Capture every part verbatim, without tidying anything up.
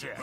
object.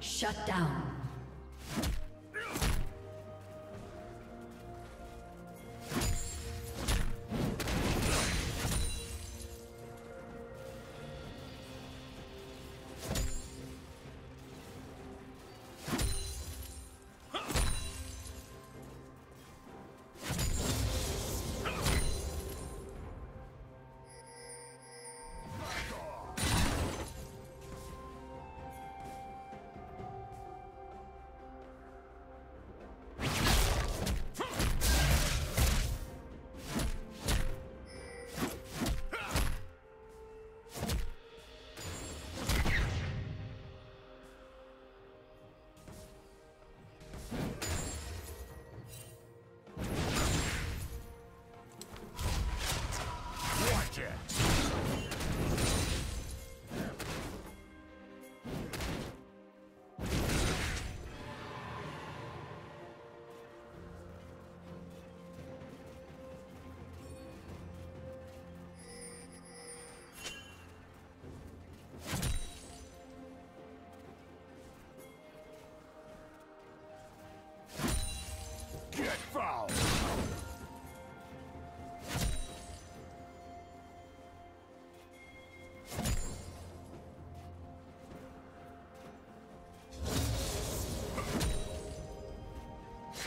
Shut down.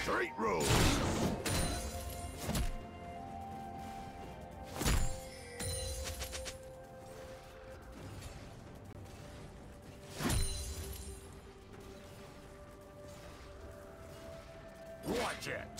Straight road. Watch it. You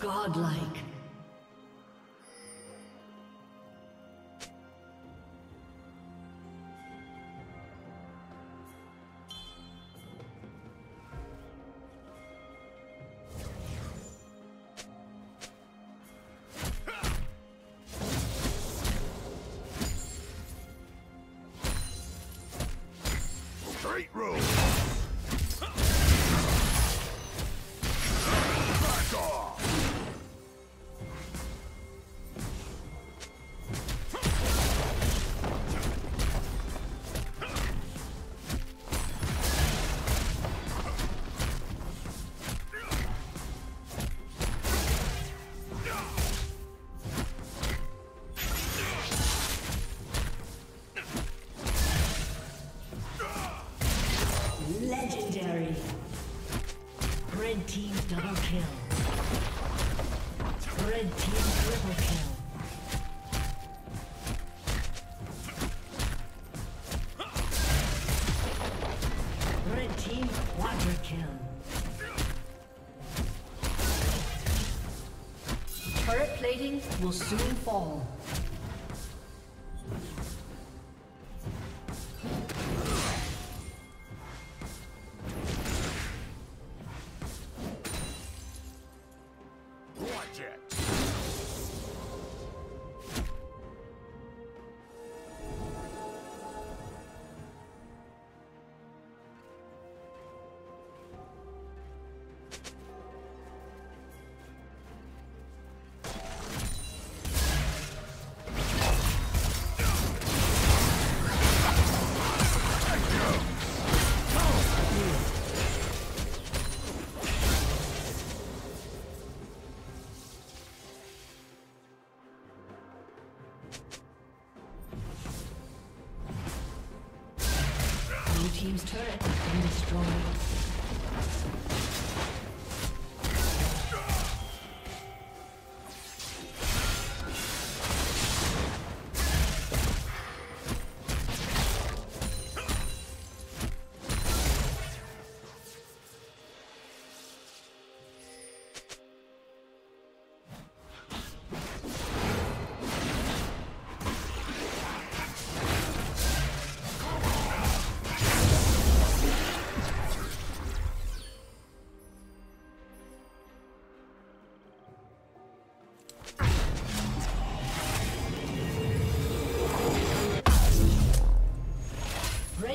Godlike. Straight road. Legendary. Red team double kill. Red team triple kill. Turret plating will soon fall.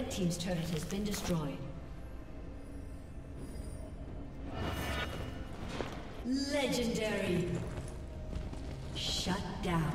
Team's turret has been destroyed. Team's turret has been destroyed. Legendary. Shut down.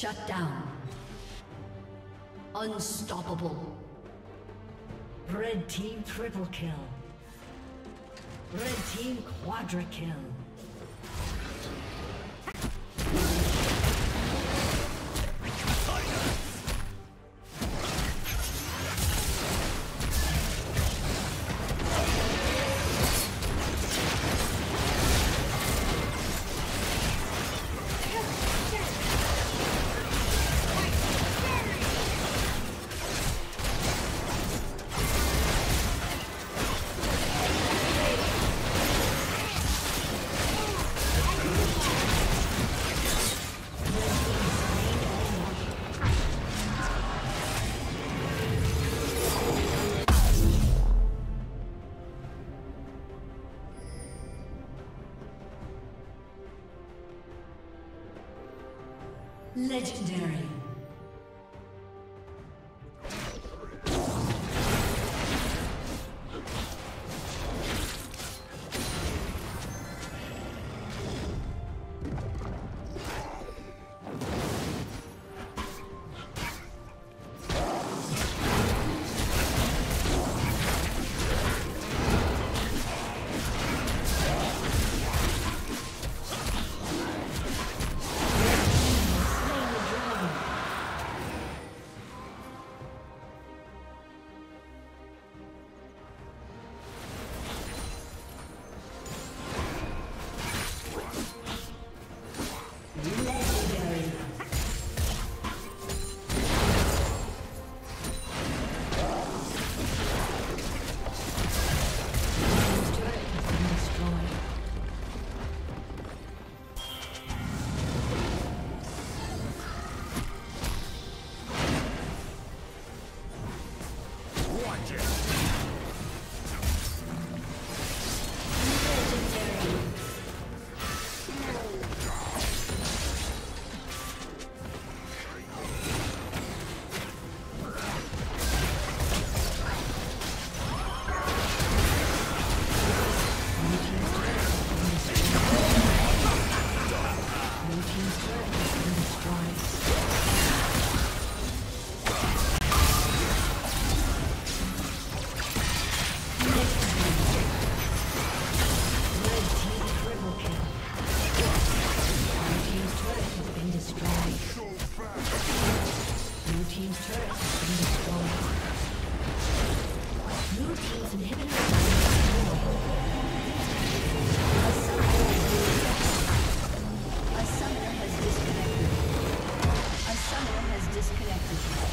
Shut down. Unstoppable. Red team triple kill. Red team quadra kill. Legendary. Disconnected.